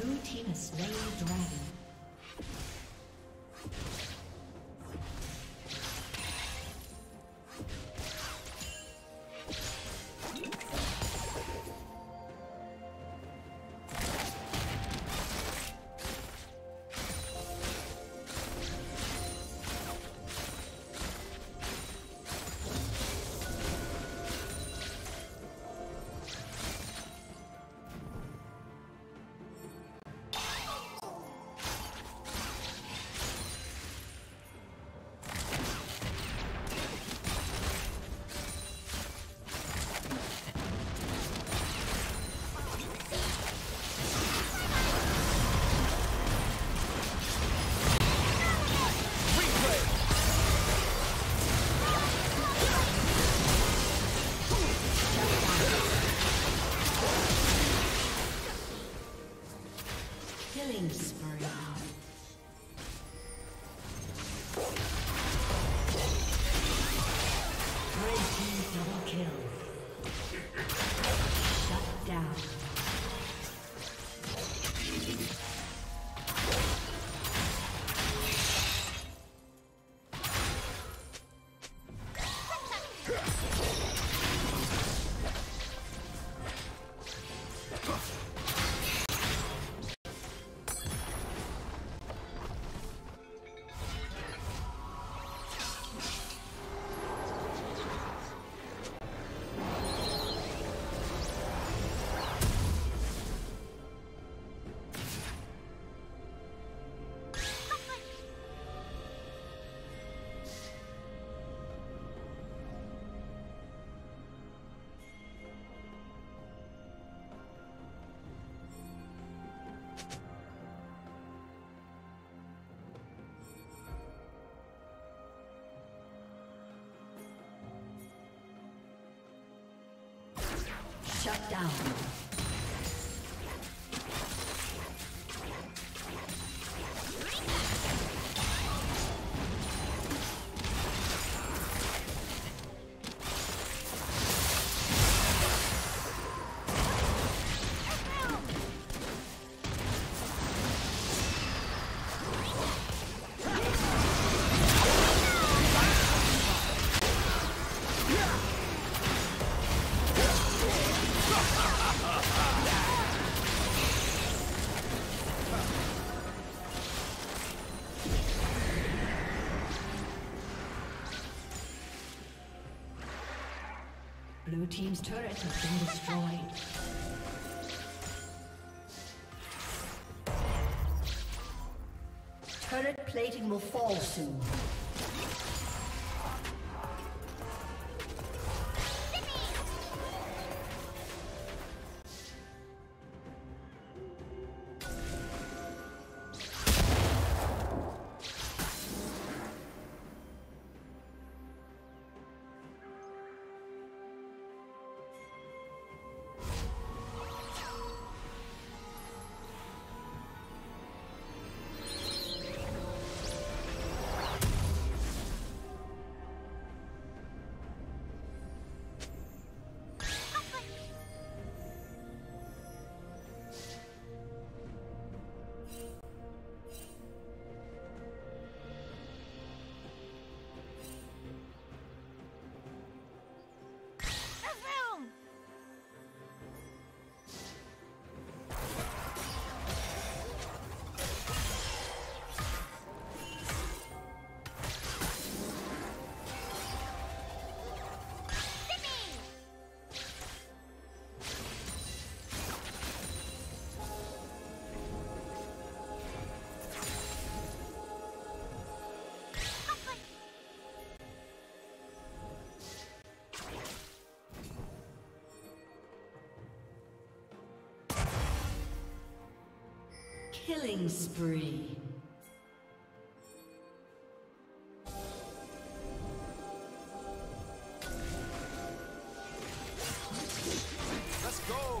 Blue team has slain the dragon. Shut down. Blue team's turret has been destroyed. Turret plating will fall soon. Killing spree. Let's go.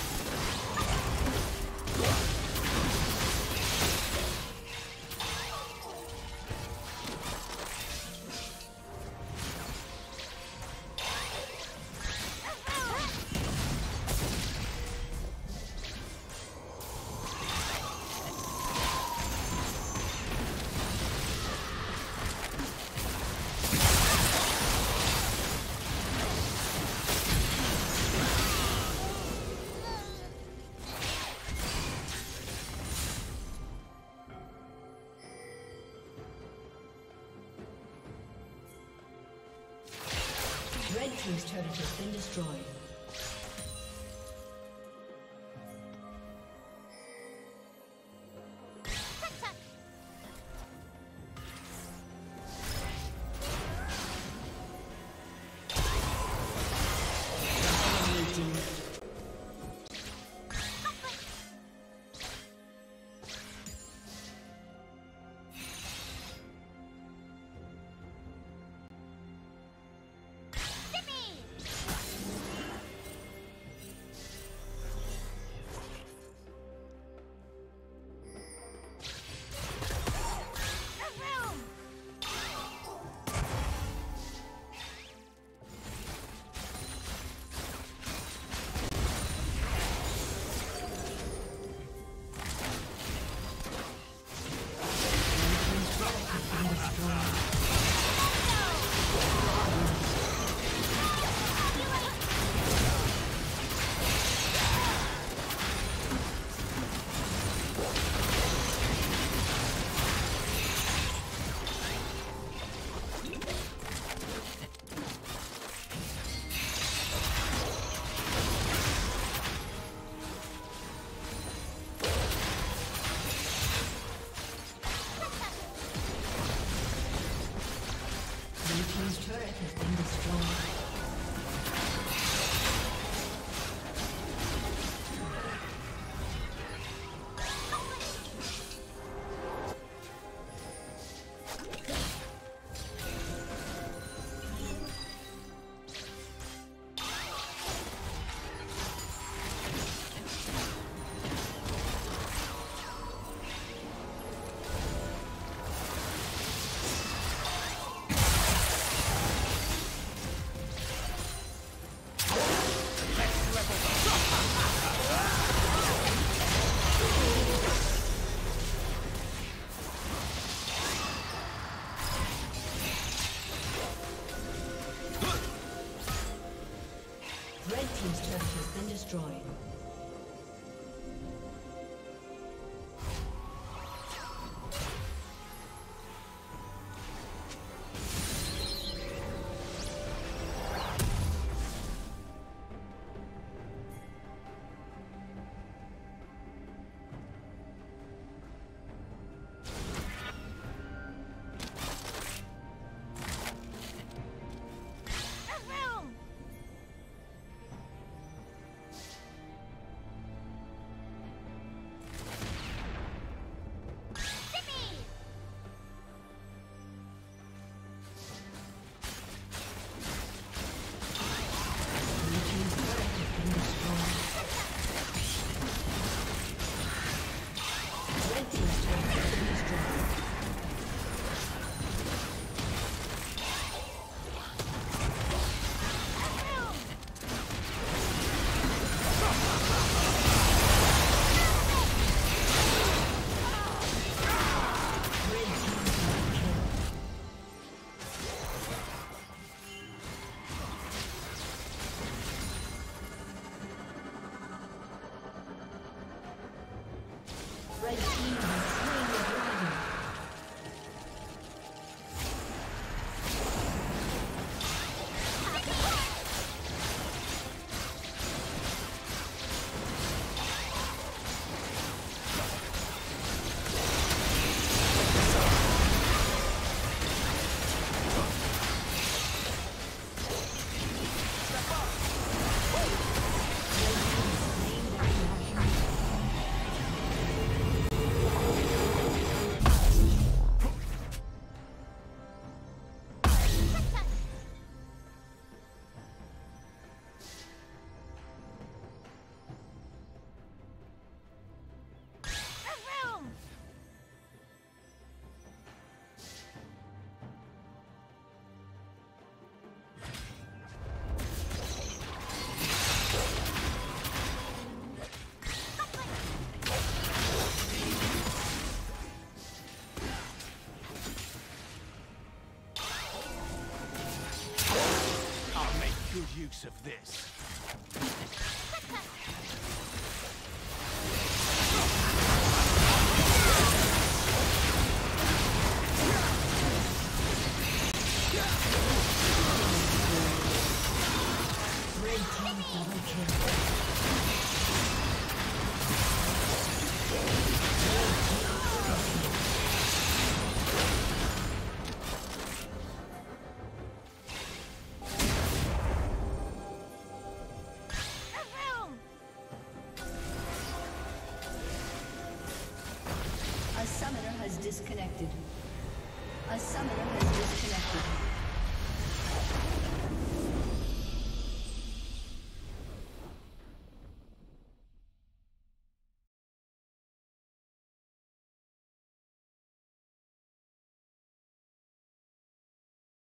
His turret has been destroyed. good use of this. Red team double kill. A summoner has disconnected.